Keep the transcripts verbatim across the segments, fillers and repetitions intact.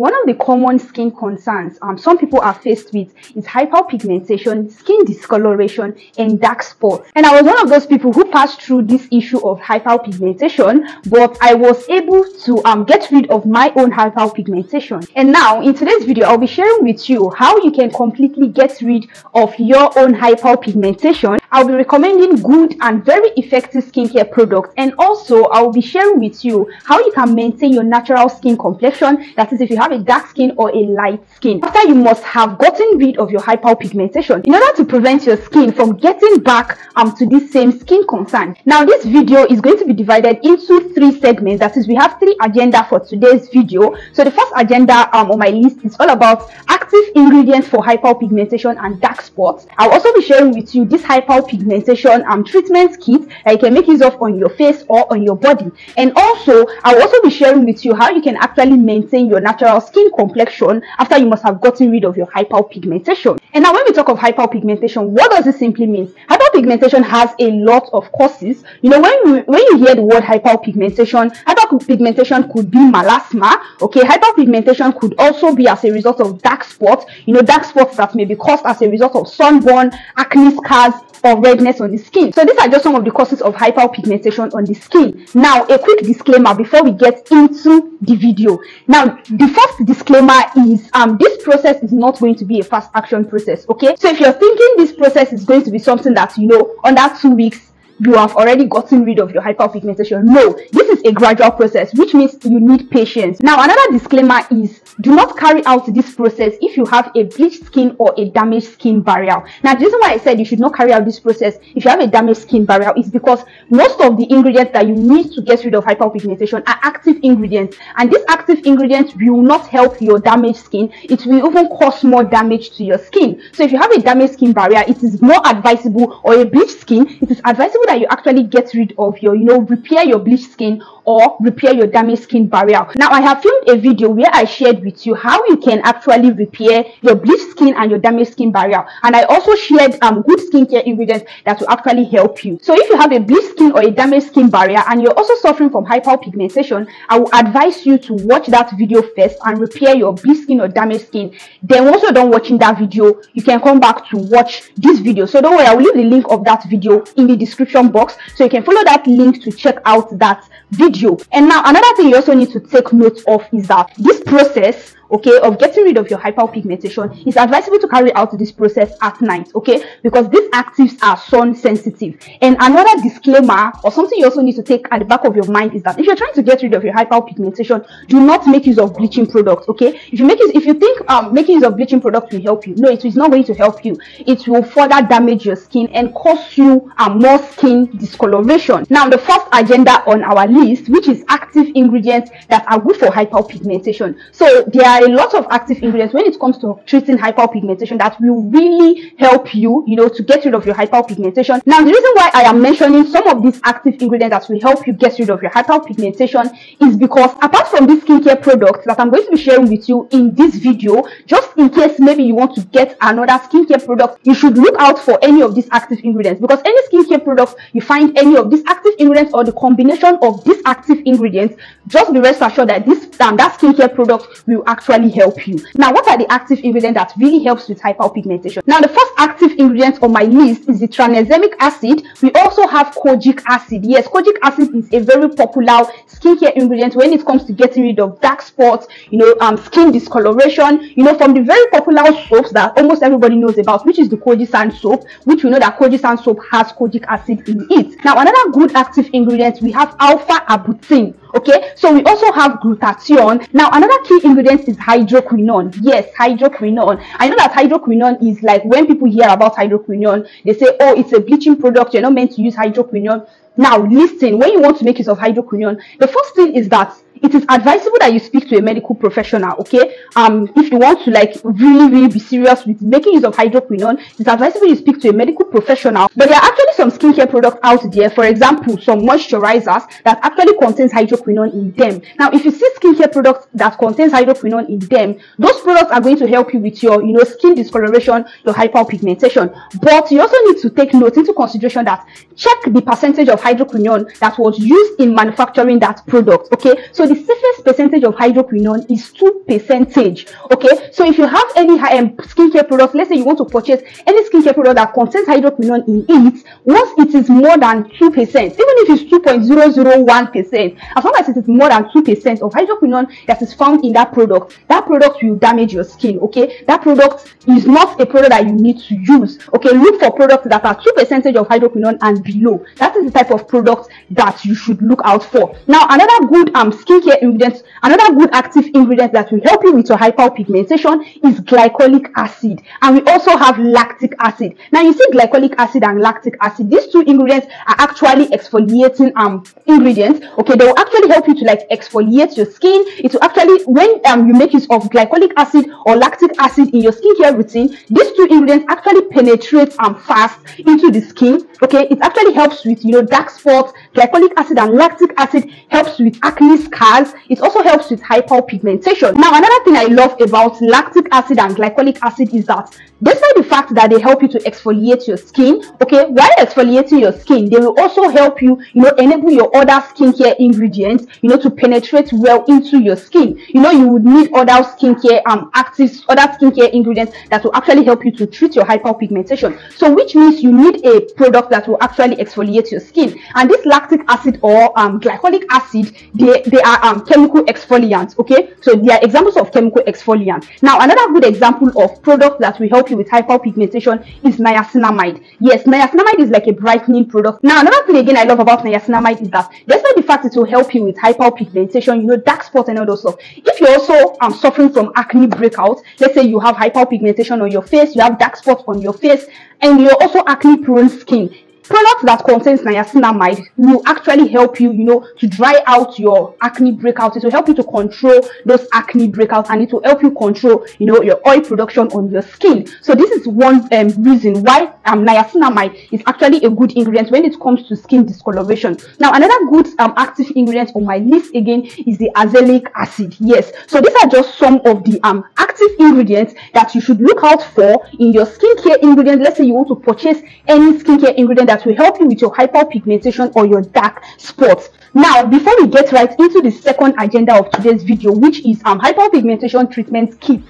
One of the common skin concerns um, some people are faced with is hyperpigmentation, skin discoloration, and dark spots. And I was one of those people who passed through this issue of hyperpigmentation, but I was able to um, get rid of my own hyperpigmentation. And now, in today's video, I'll be sharing with you how you can completely get rid of your own hyperpigmentation. I'll be recommending good and very effective skincare products, and also I'll be sharing with you how you can maintain your natural skin complexion. That is, if you have a dark skin or a light skin, after you must have gotten rid of your hyperpigmentation in order to prevent your skin from getting back um, to this same skin concern. Now, this video is going to be divided into three segments. That is, we have three agenda for today's video. So the first agenda um, on my list is all about active ingredients for hyperpigmentation and dark spots. I'll also be sharing with you this hyperpigmentation um, treatment kit that you can make use of on your face or on your body. And also, I'll also be sharing with you how you can actually maintain your natural skin complexion after you must have gotten rid of your hyperpigmentation. And now, when we talk of hyperpigmentation, what does it simply mean? Hyperpigmentation has a lot of causes. You know, when you when you hear the word hyperpigmentation, hyperpigmentation could be melasma. Okay, hyperpigmentation could also be as a result of dark spots. You know, dark spots that may be caused as a result of sunburn, acne scars, or redness on the skin. So these are just some of the causes of hyperpigmentation on the skin. Now, a quick disclaimer before we get into the video. Now, the first disclaimer is um this process is not going to be a fast action process. Okay, so if you're thinking this process is going to be something that, you know, under two weeks you have already gotten rid of your hyperpigmentation, no, this is a gradual process, which means you need patience. Now, another disclaimer is do not carry out this process if you have a bleached skin or a damaged skin barrier. Now, the reason why I said you should not carry out this process if you have a damaged skin barrier is because most of the ingredients that you need to get rid of hyperpigmentation are active ingredients, and these active ingredients will not help your damaged skin. It will even cause more damage to your skin. So if you have a damaged skin barrier, it is more advisable, or a bleached skin, it is advisable that you actually get rid of your, you know, repair your bleached skin or repair your damaged skin barrier. Now, I have filmed a video where I shared with you how you can actually repair your bleached skin and your damaged skin barrier, and I also shared um, good skincare ingredients that will actually help you. So if you have a bleached skin or a damaged skin barrier and you're also suffering from hyperpigmentation, I will advise you to watch that video first and repair your bleached skin or damaged skin. Then once you're done watching that video, you can come back to watch this video. So don't worry, I will leave the link of that video in the description box, so you can follow that link to check out that video. And now, another thing you also need to take note of is that this process, okay, of getting rid of your hyperpigmentation, it's advisable to carry out this process at night, okay, because these actives are sun sensitive. And another disclaimer, or something you also need to take at the back of your mind, is that if you're trying to get rid of your hyperpigmentation, do not make use of bleaching products, okay? If you make use, if you think um, making use of bleaching products will help you, no, it is not going to help you. It will further damage your skin and cause you a uh, more skin discoloration. Now, the first agenda on our list, which is active ingredients that are good for hyperpigmentation. So there are a lot of active ingredients when it comes to treating hyperpigmentation that will really help you, you know, to get rid of your hyperpigmentation. Now, the reason why I am mentioning some of these active ingredients that will help you get rid of your hyperpigmentation is because, apart from these skincare products that I'm going to be sharing with you in this video, just in case maybe you want to get another skincare product, you should look out for any of these active ingredients, because any skincare products you find any of these active ingredients or the combination of these active ingredients, just be rest assured that this um, that skincare product will actually help you. Now, what are the active ingredients that really helps with hyperpigmentation? Now, the first active ingredient on my list is the tranexamic acid. We also have kojic acid. Yes, kojic acid is a very popular skincare ingredient when it comes to getting rid of dark spots, you know, um, skin discoloration, you know, from the very popular soaps that almost everybody knows about, which is the Koji San soap, which we know that Koji San soap has kojic acid in it. Now, another good active ingredient, we have alpha arbutin. Okay, so we also have glutathione. Now, another key ingredient is hydroquinone. Yes, hydroquinone. I know that hydroquinone is like, when people hear about hydroquinone, they say, oh, it's a bleaching product, you're not meant to use hydroquinone. Now, listen, when you want to make use of hydroquinone, the first thing is that it is advisable that you speak to a medical professional, okay? Um, if you want to, like, really, really be serious with making use of hydroquinone, it's advisable you speak to a medical professional. But there are actually some skincare products out there, for example, some moisturizers that actually contains hydroquinone in them. Now, if you see skincare products that contains hydroquinone in them, those products are going to help you with your, you know, skin discoloration, your hyperpigmentation. But you also need to take note into consideration that check the percentage of hydroquinone that was used in manufacturing that product, okay? So So the safest percentage of hydroquinone is two percentage. Okay, so if you have any um, skincare products, let's say you want to purchase any skincare product that contains hydroquinone in it, once it is more than two percent, even if it's two point zero zero one percent, as long as it is more than two percent of hydroquinone that is found in that product, that product will damage your skin. Okay, that product is not a product that you need to use. Okay, look for products that are two percent of hydroquinone and below. That is the type of product that you should look out for. Now, another good um skincare ingredient, another good active ingredient that will help you with your hyperpigmentation is glycolic acid, and we also have lactic acid. Now, you see glycolic acid and lactic acid, these two ingredients are actually exfoliating um ingredients. Okay, they will actually help you to like exfoliate your skin. It will actually, when um you make use of glycolic acid or lactic acid in your skincare routine, these two ingredients actually penetrate um fast into the skin. Okay, it actually helps with, you know, dark spots. Glycolic acid and lactic acid helps with acne scars. It also helps with hyperpigmentation. Now, another thing I love about lactic acid and glycolic acid is that despite the fact that they help you to exfoliate your skin, okay, while exfoliating your skin, they will also help you, you know, enable your other skincare ingredients, you know, to penetrate well into your skin. You know, you would need other skincare um active other skincare ingredients that will actually help you to treat your hyperpigmentation. So, which means you need a product that will actually exfoliate your skin. And this lactic acid or um glycolic acid, they they are um chemical exfoliants. Okay, so they are examples of chemical exfoliants. Now, another good example of product that will help you with hyperpigmentation is niacinamide. Yes, niacinamide is like a brightening product. Now, another thing again I love about niacinamide is that despite the fact it will help you with hyperpigmentation, you know, dark spots and all those stuff, if you're also um suffering from acne breakouts, let's say you have hyperpigmentation on your face, you have dark spots on your face, and you're also acne prone skin, products that contains niacinamide will actually help you, you know, to dry out your acne breakouts. It will help you to control those acne breakouts, and it will help you control, you know, your oil production on your skin. So this is one um, reason why um, niacinamide is actually a good ingredient when it comes to skin discoloration. Now, another good um, active ingredient on my list again is the azelaic acid. Yes, so these are just some of the um, active ingredients that you should look out for in your skincare ingredients. Let's say you want to purchase any skincare ingredient that will help you with your hyperpigmentation or your dark spots. Now, before we get right into the second agenda of today's video, which is um hyperpigmentation treatment kits.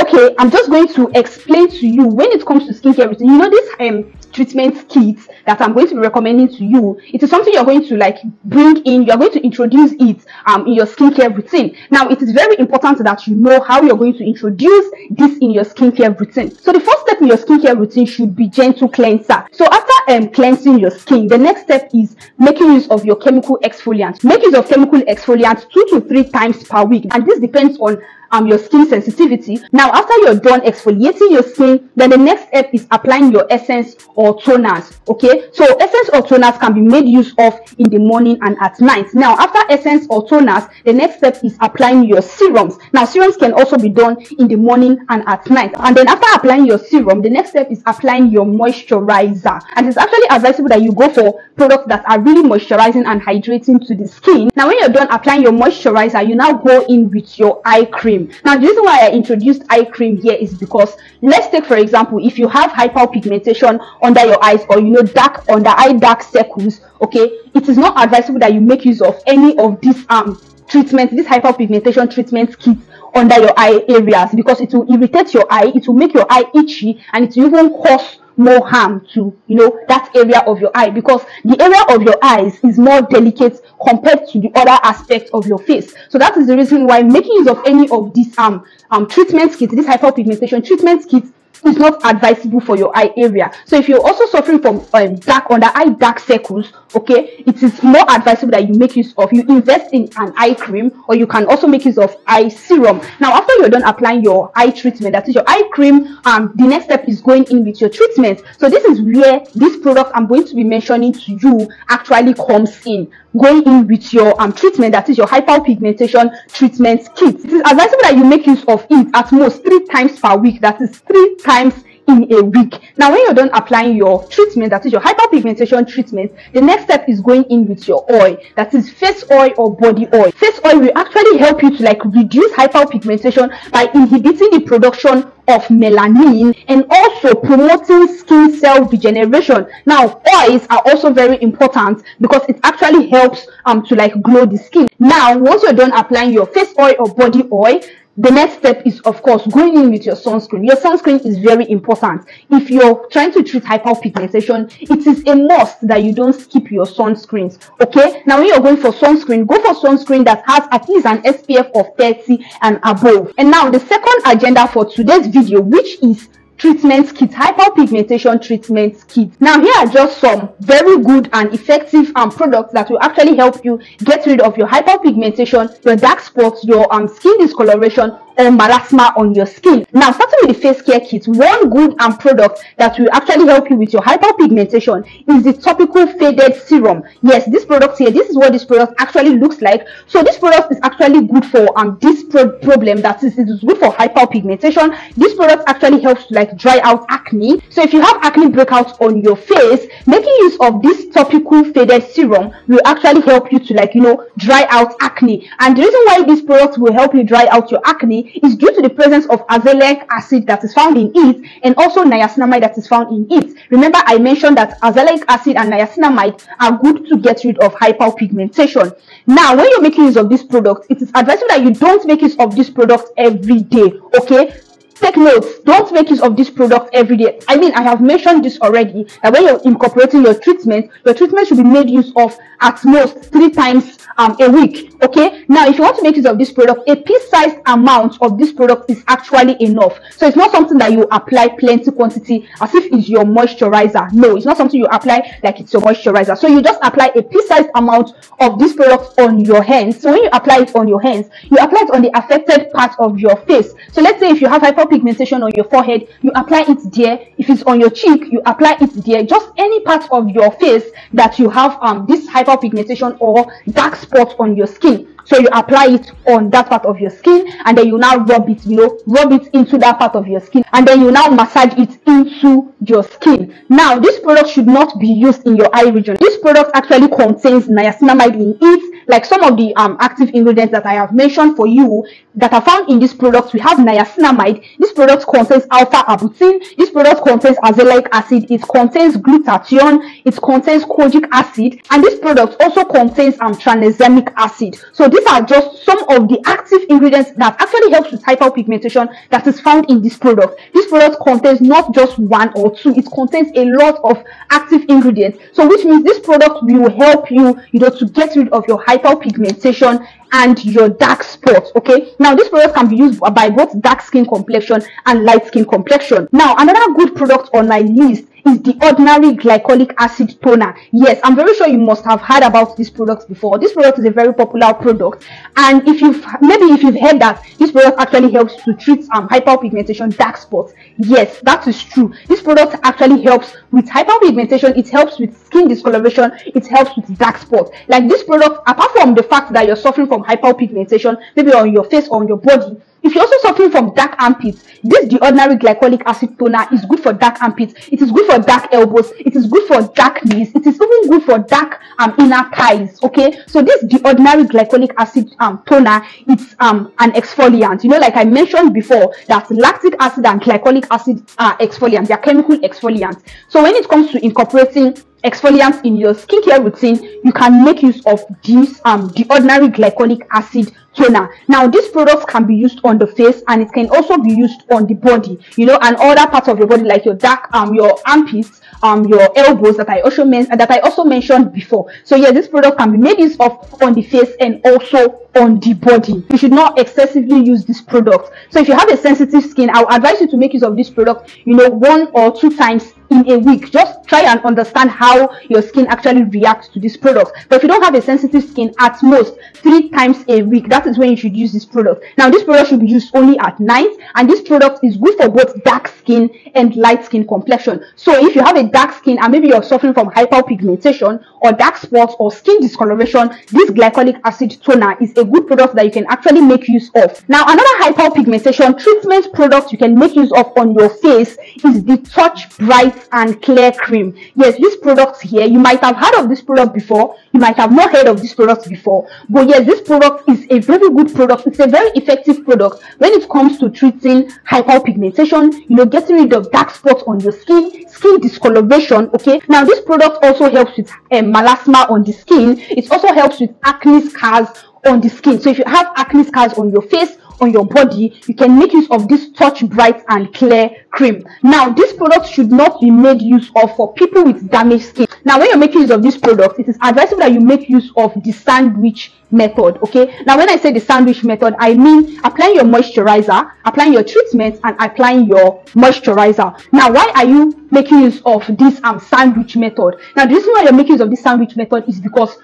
Okay, I'm just going to explain to you, when it comes to skincare routine, you know, this um treatment kits that I'm going to be recommending to you, it is something you're going to like bring in, you're going to introduce it um in your skincare routine. Now, it is very important that you know how you're going to introduce this in your skincare routine. So the first step in your skincare routine should be gentle cleanser. So after um cleansing your skin, the next step is making use of your chemical exfoliant. Make use of chemical exfoliant two to three times per week, and this depends on um your skin sensitivity. Now, after you're done exfoliating your skin, then the next step is applying your essence or toners. Okay, so essence or toners can be made use of in the morning and at night. Now, after essence or toners, the next step is applying your serums. Now, serums can also be done in the morning and at night. And then after applying your serum, the next step is applying your moisturizer, and it's actually advisable that you go for products that are really moisturizing and hydrating to the skin. Now, when you're done applying your moisturizer, you now go in with your eye cream. Now, the reason why I introduced eye cream here is because, let's take for example, if you have hyperpigmentation under your eyes, or, you know, dark under eye dark circles, okay, it is not advisable that you make use of any of these um treatments, these hyperpigmentation treatment kits under your eye areas, because it will irritate your eye, it will make your eye itchy, and it will even cause more harm to, you know, that area of your eye, because the area of your eyes is more delicate compared to the other aspects of your face. So that is the reason why making use of any of these um um treatment kits, these hyperpigmentation treatment kits, is not advisable for your eye area. So if you're also suffering from um, dark under eye dark circles, okay, it is more advisable that you make use of, you invest in an eye cream, or you can also make use of eye serum. Now, after you're done applying your eye treatment, that is your eye cream, um the next step is going in with your treatment. So this is where this product I'm going to be mentioning to you actually comes in, going in with your um treatment, that is your hyperpigmentation treatment kit. It is advisable that you make use of it at most three times per week, that is three times in a week. Now, when you're done applying your treatment, that is your hyperpigmentation treatment, the next step is going in with your oil, that is face oil or body oil. Face oil will actually help you to like reduce hyperpigmentation by inhibiting the production of melanin and also promoting skin cell regeneration. Now, oils are also very important because it actually helps um to like glow the skin. Now, once you're done applying your face oil or body oil, the next step is, of course, going in with your sunscreen. Your sunscreen is very important. If you're trying to treat hyperpigmentation, it is a must that you don't skip your sunscreens, okay? Now, when you're going for sunscreen, go for sunscreen that has at least an S P F of thirty and above. And now, the second agenda for today's video, which is treatment kit, hyperpigmentation treatment kit. Now, here are just some very good and effective um, products that will actually help you get rid of your hyperpigmentation, your dark spots, your um, skin discoloration, or melasma on your skin. Now, starting with the face care kit, one good and um, product that will actually help you with your hyperpigmentation is the topical faded serum. Yes, this product here, this is what this product actually looks like. So this product is actually good for um this pro problem, that is, it is good for hyperpigmentation. This product actually helps to like dry out acne. So if you have acne breakouts on your face, making use of this topical faded serum will actually help you to like, you know, dry out acne. And the reason why this product will help you dry out your acne is due to the presence of azelaic acid that is found in it, and also niacinamide that is found in it. Remember, I mentioned that azelaic acid and niacinamide are good to get rid of hyperpigmentation. Now, when you're making use of this product, it is advisable that you don't make use of this product every day, okay? Take notes, don't make use of this product every day. I mean, I have mentioned this already, that when you're incorporating your treatment, your treatment should be made use of at most three times um, a week, okay? Now, if you want to make use of this product, a pea-sized amount of this product is actually enough. So it's not something that you apply plenty quantity as if it's your moisturizer. No, it's not something you apply like it's your moisturizer. So you just apply a pea-sized amount of this product on your hands. So when you apply it on your hands, you apply it on the affected part of your face. So let's say if you have hyper pigmentation on your forehead, you apply it there. If it's on your cheek, you apply it there. Just any part of your face that you have um this hyperpigmentation or dark spot on your skin. So you apply it on that part of your skin, and then you now rub it, you know, rub it into that part of your skin, and then you now massage it into your skin. Now, this product should not be used in your eye region. This product actually contains niacinamide in it, like some of the um, active ingredients that I have mentioned for you that are found in this product. We have niacinamide. This product contains alpha-arbutin. This product contains azelaic acid. It contains glutathione. It contains kojic acid, and this product also contains um, tranexamic acid. So this These are just some of the active ingredients that actually helps with hyperpigmentation that is found in this product. This product contains not just one or two, it contains a lot of active ingredients. So which means this product will help you, you know, to get rid of your hyperpigmentation and your dark spots, okay? Now, this product can be used by both dark skin complexion and light skin complexion. Now, another good product on my list is the Ordinary Glycolic Acid Toner. Yes, I'm very sure you must have heard about this product before. This product is a very popular product, and if you've maybe if you've heard that this product actually helps to treat um hyperpigmentation, dark spots, yes, that is true. This product actually helps with hyperpigmentation, it helps with skin discoloration, it helps with dark spots. Like, this product, apart from the fact that you're suffering from hyperpigmentation, maybe on your face or on your body, if you're also suffering from dark armpits, this The Ordinary Glycolic Acid Toner is good for dark armpits. It is good for dark elbows. It is good for dark knees. It is even good for dark um, inner thighs, okay? So this The Ordinary Glycolic Acid um, Toner, it's um, an exfoliant. You know, like I mentioned before, that lactic acid and glycolic acid are exfoliants. They are chemical exfoliants. So when it comes to incorporating exfoliants in your skincare routine, you can make use of this um The Ordinary Glycolic Acid Toner. Now, this product can be used on the face, and it can also be used on the body, you know, and other parts of your body, like your dark um your armpits, um your elbows, that I also mentioned that I also mentioned before. So yeah, this product can be made use of on the face and also on the body. You should not excessively use this product. So if you have a sensitive skin, I would advise you to make use of this product, you know, one or two times in a week. Just try and understand how your skin actually reacts to this product. But if you don't have a sensitive skin, at most three times a week, that is when you should use this product. Now, this product should be used only at night, and this product is good for both dark skin and light skin complexion. So if you have a dark skin and maybe you're suffering from hyperpigmentation or dark spots or skin discoloration, this glycolic acid toner is a good product that you can actually make use of. Now, another hyperpigmentation treatment product you can make use of on your face is the Touch Bright and Clear Cream. Yes, this product here, you might have heard of this product before, you might have not heard of this product before, but yes, this product is a very good product. It's a very effective product when it comes to treating hyperpigmentation, you know, getting rid of dark spots on your skin, skin discoloration. Okay, now this product also helps with um, melasma on the skin. It also helps with acne scars on the skin. So if you have acne scars on your face, on your body, you can make use of this Touch Bright and Clear Cream. Now, this product should not be made use of for people with damaged skin. Now, when you're making use of this product, it is advisable that you make use of the sandwich method. Okay, now when I say the sandwich method, I mean applying your moisturizer, applying your treatment, and applying your moisturizer. Now, why are you making use of this um, sandwich method? Now, the reason why you're making use of this sandwich method is because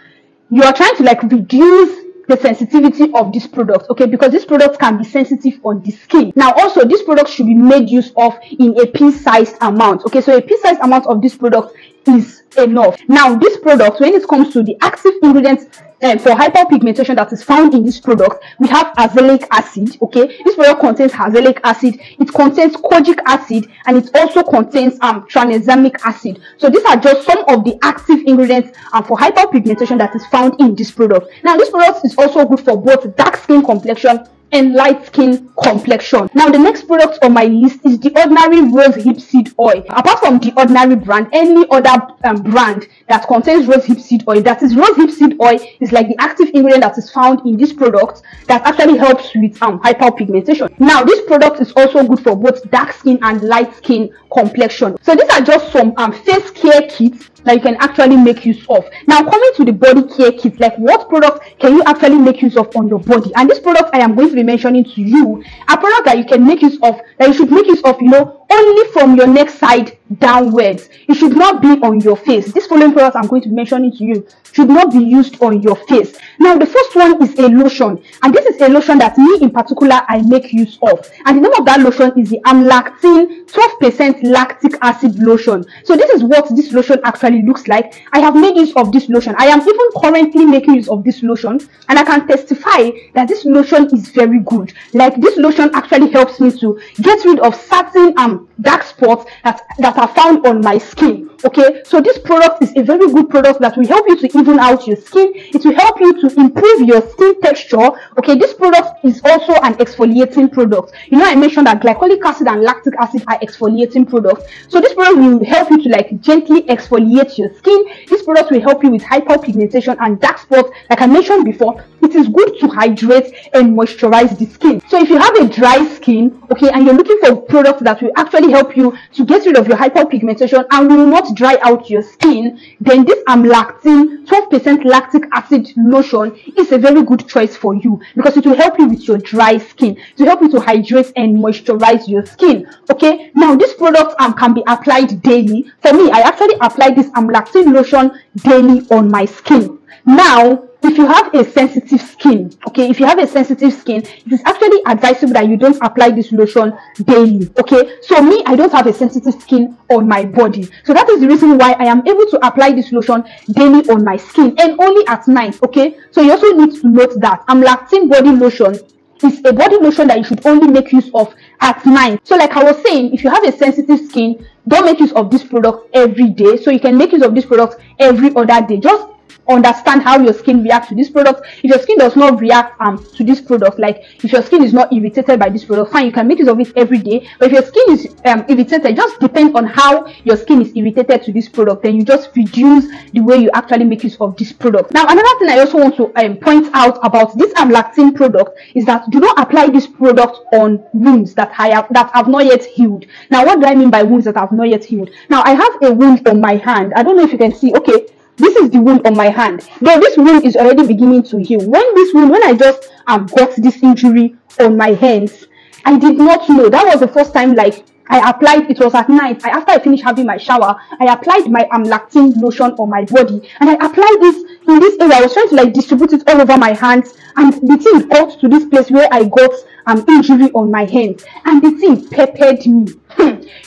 you are trying to like reduce the sensitivity of this product, okay, because this product can be sensitive on the skin. Now also, this product should be made use of in a pea-sized amount. Okay, so a pea-sized amount of this product is enough. Now this product, when it comes to the active ingredients uh, for hyperpigmentation that is found in this product, we have azelaic acid. Okay, this product contains azelaic acid, it contains kojic acid, and it also contains um tranexamic acid. So these are just some of the active ingredients uh, for hyperpigmentation that is found in this product. Now this product is also good for both dark skin complexion and light skin complexion. Now the next product on my list is The Ordinary Rose Hip Seed Oil. Apart from The Ordinary brand, any other um, brand that contains rose hip seed oil, that is rose hip seed oil, is like the active ingredient that is found in this product that actually helps with um hyperpigmentation. Now this product is also good for both dark skin and light skin complexion. So these are just some um face care kits that you can actually make use of. Now coming to the body care kit, like what product can you actually make use of on your body? And this product I am going to be mentioning to you, a product that you can make use of, that you should make use of, you know, only from your neck side downwards. It should not be on your face. This following product I'm going to be mentioning to you should not be used on your face. Now the first one is a lotion, and this is a lotion that me in particular I make use of, and the name of that lotion is the Amlactin twelve percent lactic acid lotion. So this is what this lotion actually looks like. I have made use of this lotion. I am even currently making use of this lotion, and I can testify that this lotion is very good. Like this lotion actually helps me to get rid of certain um dark spots that that are found on my skin. Okay, so this product is a very good product that will help you to even out your skin. It will help you to improve your skin texture. Okay, this product is also an exfoliating product. You know, I mentioned that glycolic acid and lactic acid are exfoliating products. So this product will help you to like gently exfoliate your skin. This product will help you with hyperpigmentation and dark spots. Like I mentioned before, it is good to hydrate and moisturize the skin. So if you have a dry skin, okay, and you're looking for products that will actually help you to get rid of your hyperpigmentation and will not dry out your skin, then this Amlactin twelve percent lactic acid lotion is a very good choice for you, because it will help you with your dry skin, to help you to hydrate and moisturize your skin. Okay, now this product um, can be applied daily. For me, I actually apply this Amlactin lotion daily on my skin. Now if you have a sensitive skin, okay, if you have a sensitive skin, it is actually advisable that you don't apply this lotion daily. Okay, so me, I don't have a sensitive skin on my body, so that is the reason why I am able to apply this lotion daily on my skin, and only at night. Okay, so you also need to note that Amlactin body lotion is a body lotion that you should only make use of at night. So like I was saying, if you have a sensitive skin, don't make use of this product every day. So you can make use of this product every other day. Just understand how your skin reacts to this product. If your skin does not react um to this product, like if your skin is not irritated by this product, fine, you can make use of it every day. But if your skin is um irritated, just depend on how your skin is irritated to this product, then you just reduce the way you actually make use of this product. Now another thing I also want to um, point out about this Amlactin product is that do not apply this product on wounds that I have that have not yet healed. Now what do I mean by wounds that have not yet healed? Now I have a wound on my hand. I don't know if you can see. Okay, this is the wound on my hand. Now this wound is already beginning to heal. When this wound, when I just um, got this injury on my hands, I did not know. That was the first time like I applied. It was at night. I, after I finished having my shower, I applied my Amlactin lotion on my body, and I applied this in this area. I was trying to like distribute it all over my hands, and the thing got to this place where I got um injury on my hands, and the thing peppered me.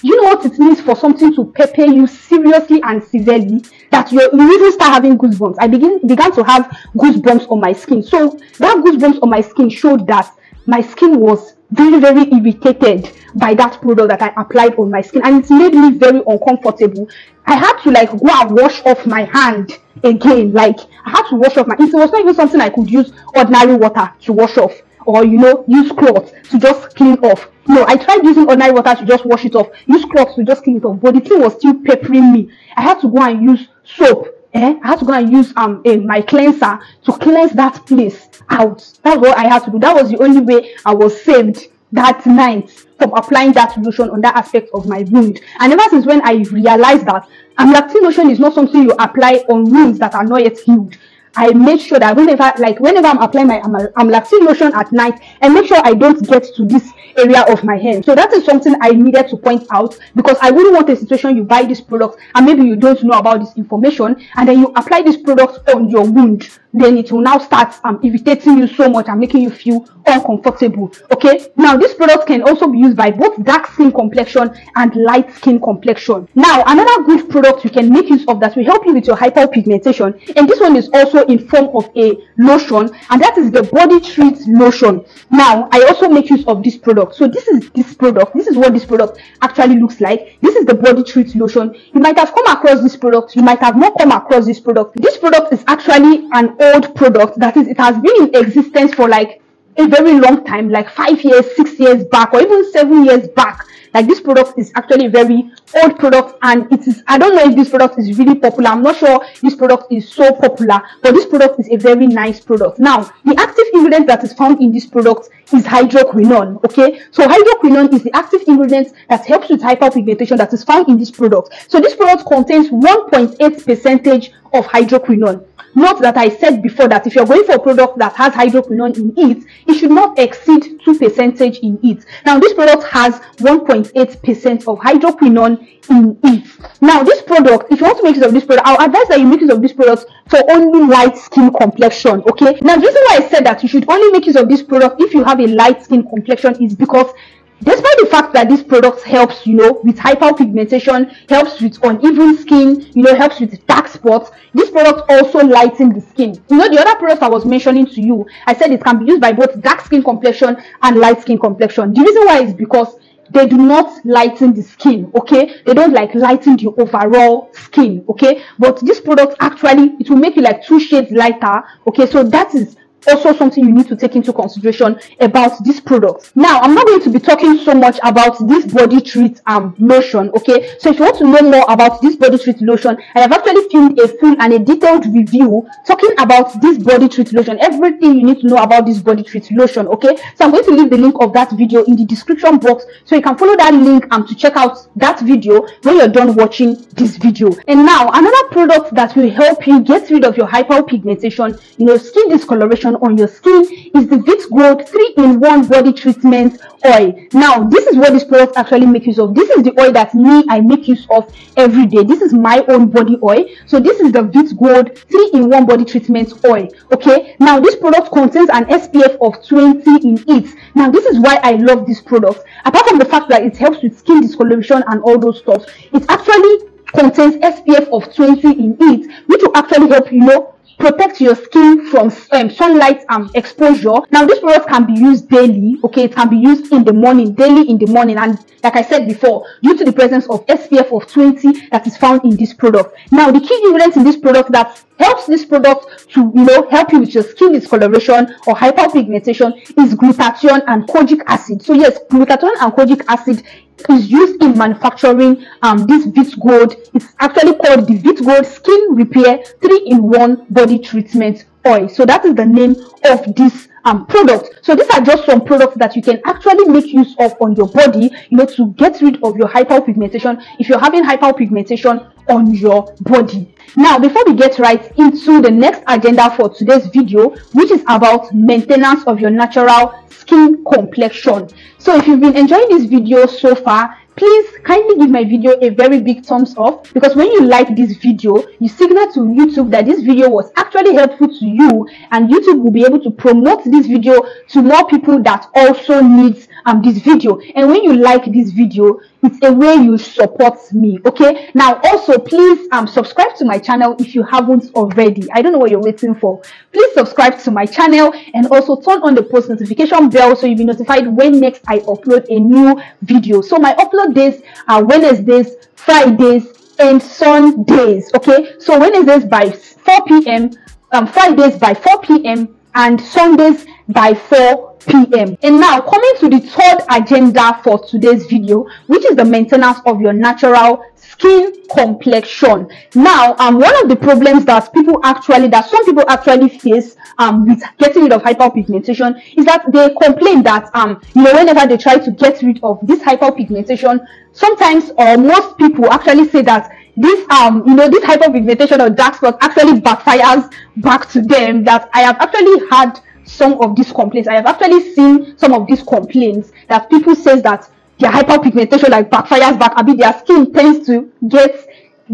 You know what it means for something to pepper you seriously and severely, that you even start having goosebumps. I begin began to have goosebumps on my skin. So that goosebumps on my skin showed that my skin was very very irritated by that product that I applied on my skin, and it made me very uncomfortable. I had to like go and wash off my hand again. Like I had to wash off my, it was not even something I could use ordinary water to wash off, or you know, use cloth to just clean off. No, I tried using ordinary water to just wash it off, use cloth to just clean it off, but the thing was still peppering me. I had to go and use soap. Eh? I had to go and use um eh, my cleanser to cleanse that place out. That's what I had to do. That was the only way I was saved that night from applying that solution on that aspect of my wound. And ever since when I realized that amlactin lotion is not something you apply on wounds that are not yet healed, I make sure that whenever, like whenever I'm applying my amlactin lotion at night, I make sure I don't get to this area of my hand. So that is something I needed to point out, because I wouldn't want a situation you buy this product and maybe you don't know about this information, and then you apply this product on your wound. Then it will now start um, irritating you so much and making you feel uncomfortable. Okay, now this product can also be used by both dark skin complexion and light skin complexion. Now another good product you can make use of that will help you with your hyperpigmentation, and this one is also in form of a lotion, and that is the Body Treat lotion. Now I also make use of this product. So this is this product. This is what this product actually looks like. This is the Body Treat lotion. You might have come across this product. You might have not come across this product. This product is actually an old product, that is, it has been in existence for like a very long time, like five years, six years back, or even seven years back. Like this product is actually a very old product, and it is, I don't know if this product is really popular. I'm not sure this product is so popular, but this product is a very nice product. Now, the active ingredient that is found in this product is hydroquinone. Okay, so hydroquinone is the active ingredient that helps with hyperpigmentation that is found in this product. So this product contains one point eight percentage of hydroquinone. Note that I said before that if you're going for a product that has hydroquinone in it, it should not exceed two percent in it. Now, this product has one point eight percent of hydroquinone in it. Now, this product, if you want to make use of this product, I'll advise that you make use of this product for only light skin complexion, okay? Now, the reason why I said that you should only make use of this product if you have a light skin complexion is because despite the fact that this product helps, you know, with hyperpigmentation, helps with uneven skin, you know, helps with dark spots, this product also lightens the skin. You know, the other products I was mentioning to you, I said it can be used by both dark skin complexion and light skin complexion. The reason why is because they do not lighten the skin, okay? They don't like lighten the overall skin, okay? But this product actually, it will make you like two shades lighter, okay? So that is also something you need to take into consideration about this product. Now, I'm not going to be talking so much about this Body Treat um, lotion, okay? So if you want to know more about this Body Treat lotion, I have actually filmed a full and a detailed review talking about this Body Treat lotion, everything you need to know about this Body Treat lotion, okay? So I'm going to leave the link of that video in the description box, so you can follow that link and um, to check out that video when you're done watching this video. And now, another product that will help you get rid of your hyperpigmentation, you know, skin discoloration on your skin, is the Veet Gold three in one Body Treatment Oil. Now, this is what this product actually makes use of. This is the oil that me, I make use of every day. This is my own body oil. So this is the Veet Gold three in one Body Treatment Oil. Okay, now this product contains an S P F of twenty in it. Now, this is why I love this product. Apart from the fact that it helps with skin discoloration and all those stuff, it actually contains S P F of twenty in it, which will actually help, you know, protect your skin from um, sunlight um, exposure. Now, this product can be used daily, okay? It can be used in the morning, daily in the morning. And like I said before, due to the presence of S P F of twenty that is found in this product. Now, the key ingredients in this product that helps this product to, you know, help you with your skin discoloration or hyperpigmentation is glutathione and kojic acid. So yes, glutathione and kojic acid is used in manufacturing um this Veet Gold. It's actually called the Veet Gold Skin Repair three in one Body Treatment Oil. So that is the name of this um product. So these are just some products that you can actually make use of on your body, you know, to get rid of your hyperpigmentation if you're having hyperpigmentation on your body. Now, before we get right into the next agenda for today's video, which is about maintenance of your natural skin complexion. So if you've been enjoying this video so far, please kindly give my video a very big thumbs up, because when you like this video, you signal to YouTube that this video was actually helpful to you, and YouTube will be able to promote this video to more people that also needs um this video, and when you like this video, it's a way you support me. Okay, now also please um subscribe to my channel if you haven't already. I don't know what you're waiting for. Please subscribe to my channel and also turn on the post notification bell so you'll be notified when next I upload a new video. So my upload days are Wednesdays, Fridays, and Sundays. Okay, so Wednesdays by four p m um Fridays by four p m and Sundays by four p m And now coming to the third agenda for today's video, which is the maintenance of your natural skin complexion. Now um one of the problems that people actually that some people actually face um with getting rid of hyperpigmentation is that they complain that um you know, whenever they try to get rid of this hyperpigmentation, sometimes or most people actually say that this um you know this hyperpigmentation or dark spot actually backfires back to them. That I have actually had some of these complaints. I have actually seen some of these complaints that people says that their hyperpigmentation like backfires back. I mean, their skin tends to get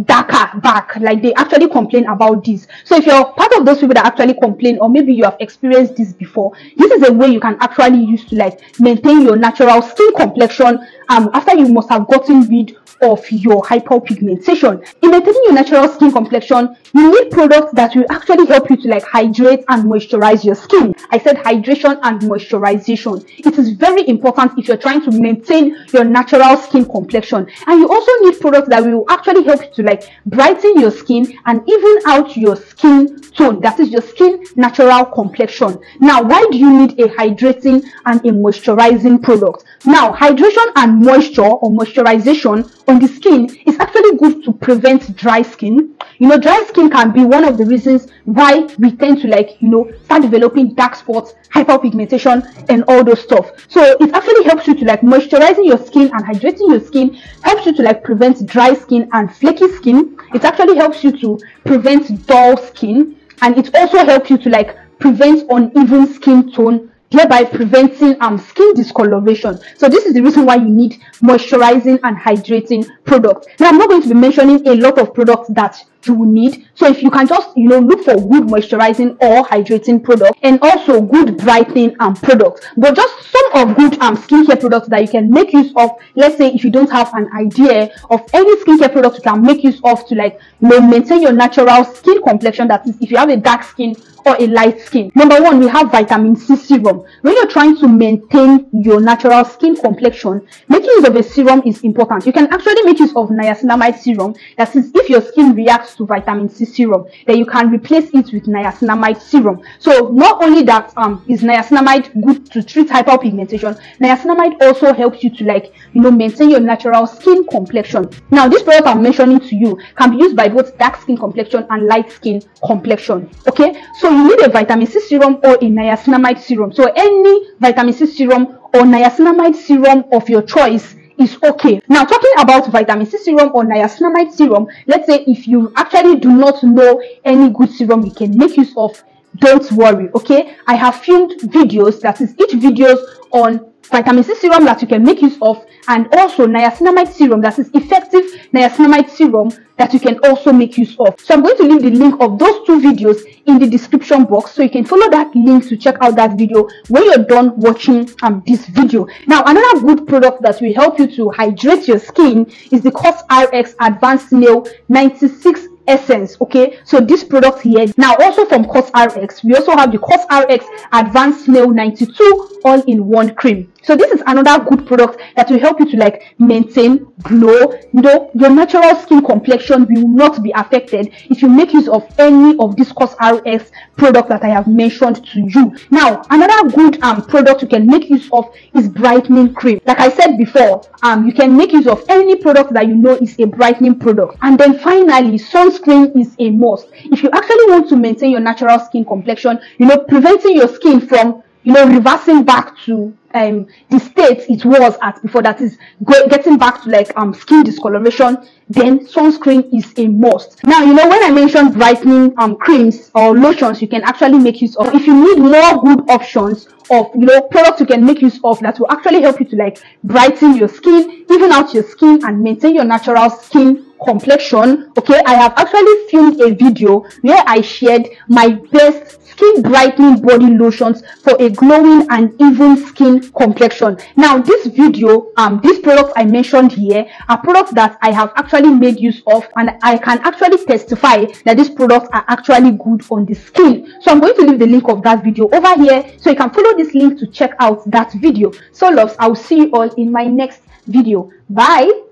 darker back. Like they actually complain about this. So if you're part of those people that actually complain, or maybe you have experienced this before, this is a way you can actually use to like maintain your natural skin complexion um after you must have gotten rid of your hyperpigmentation. In maintaining your natural skin complexion, you need products that will actually help you to like hydrate and moisturize your skin. I said hydration and moisturization. It is very important if you're trying to maintain your natural skin complexion. And you also need products that will actually help you to like brighten your skin and even out your skin tone, that is your skin natural complexion. Now, why do you need a hydrating and a moisturizing product? Now, hydration and moisture or moisturization on the skin is actually good to prevent dry skin. You know, dry skin can be one of the reasons why we tend to like, you know, start developing dark spots, hyperpigmentation, and all those stuff. So it actually helps you to like moisturizing your skin and hydrating your skin helps you to like prevent dry skin and flaky skin. It actually helps you to prevent dull skin, and it also helps you to like prevent uneven skin tone, thereby preventing um skin discoloration. So this is the reason why you need moisturizing and hydrating products. Now I'm not going to be mentioning a lot of products that you will need. So if you can just, you know, look for good moisturizing or hydrating product, and also good brightening um products. But just some of good um skincare products that you can make use of. Let's say if you don't have an idea of any skincare product, you can make use of to like, you know, maintain your natural skin complexion. That is, if you have a dark skin or a light skin. Number one, we have vitamin C serum. When you're trying to maintain your natural skin complexion, making use of a serum is important. You can actually make use of niacinamide serum. That is, if your skin reacts to vitamin C serum, then you can replace it with niacinamide serum. So not only that um is niacinamide good to treat hyperpigmentation, niacinamide also helps you to like, you know, maintain your natural skin complexion. Now this product I'm mentioning to you can be used by both dark skin complexion and light skin complexion. Okay, so you need a vitamin C serum or a niacinamide serum. So any vitamin C serum or niacinamide serum of your choice is okay. Now talking about vitamin C serum or niacinamide serum, let's say if you actually do not know any good serum you can make use of, don't worry. Okay, I have filmed videos, that is each videos on vitamin C serum that you can make use of, and also niacinamide serum, that is effective niacinamide serum that you can also make use of. So I'm going to leave the link of those two videos in the description box, so you can follow that link to check out that video when you're done watching um this video. Now another good product that will help you to hydrate your skin is the CosRx Advanced Nail ninety-six Essence. Okay, so this product here. Now also from CosRx, we also have the CosRx Advanced Nail ninety-two All-in-One Cream. So this is another good product that will help you to like maintain glow. You know, your natural skin complexion will not be affected if you make use of any of these CosRx products that I have mentioned to you. Now, another good um product you can make use of is brightening cream. Like I said before, um you can make use of any product that you know is a brightening product. And then finally, sunscreen is a must. If you actually want to maintain your natural skin complexion, you know, preventing your skin from, you know, reversing back to um the state it was at before, that is getting back to like um skin discoloration, then sunscreen is a must. Now, you know, when I mentioned brightening um creams or lotions you can actually make use of, if you need more good options of, you know, products you can make use of that will actually help you to like brighten your skin, even out your skin and maintain your natural skin complexion. Okay, I have actually filmed a video where I shared my best skin brightening body lotions for a glowing and even skin complexion. Now this video, um these products I mentioned here are products that I have actually made use of, and I can actually testify that these products are actually good on the skin. So I'm going to leave the link of that video over here, so you can follow this link to check out that video. So loves, I'll see you all in my next video. Bye.